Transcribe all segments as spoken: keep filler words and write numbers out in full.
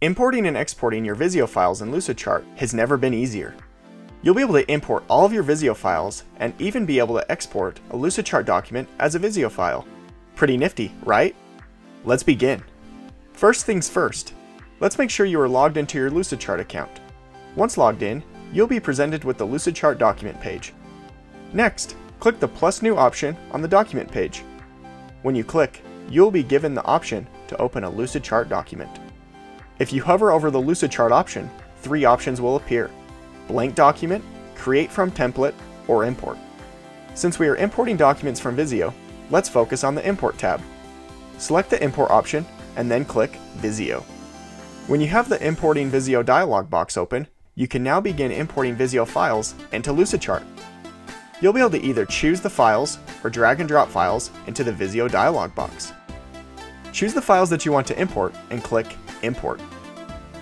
Importing and exporting your Visio files in Lucidchart has never been easier. You'll be able to import all of your Visio files and even be able to export a Lucidchart document as a Visio file. Pretty nifty, right? Let's begin. First things first, let's make sure you are logged into your Lucidchart account. Once logged in, you'll be presented with the Lucidchart document page. Next, click the plus new option on the document page. When you click, you'll be given the option to open a Lucidchart document. If you hover over the Lucidchart option, three options will appear: blank document, create from template, or import. Since we are importing documents from Visio, let's focus on the import tab. Select the import option and then click Visio. When you have the Importing Visio dialog box open, you can now begin importing Visio files into Lucidchart. You'll be able to either choose the files or drag and drop files into the Visio dialog box. Choose the files that you want to import and click Import.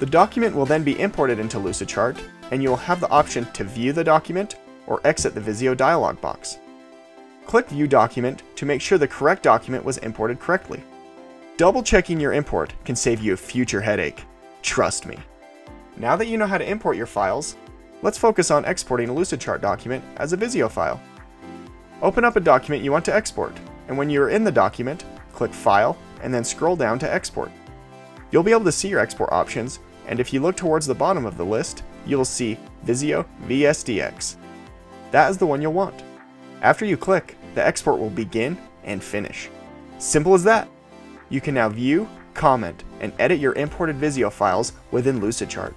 The document will then be imported into Lucidchart, and you will have the option to view the document or exit the Visio dialog box. Click View Document to make sure the correct document was imported correctly. Double checking your import can save you a future headache. Trust me. Now that you know how to import your files, let's focus on exporting a Lucidchart document as a Visio file. Open up a document you want to export, and when you are in the document, click File and then scroll down to Export. You'll be able to see your export options, and if you look towards the bottom of the list, you'll see Visio V S D X. That is the one you'll want. After you click, the export will begin and finish. Simple as that. You can now view, comment, and edit your imported Visio files within Lucidchart.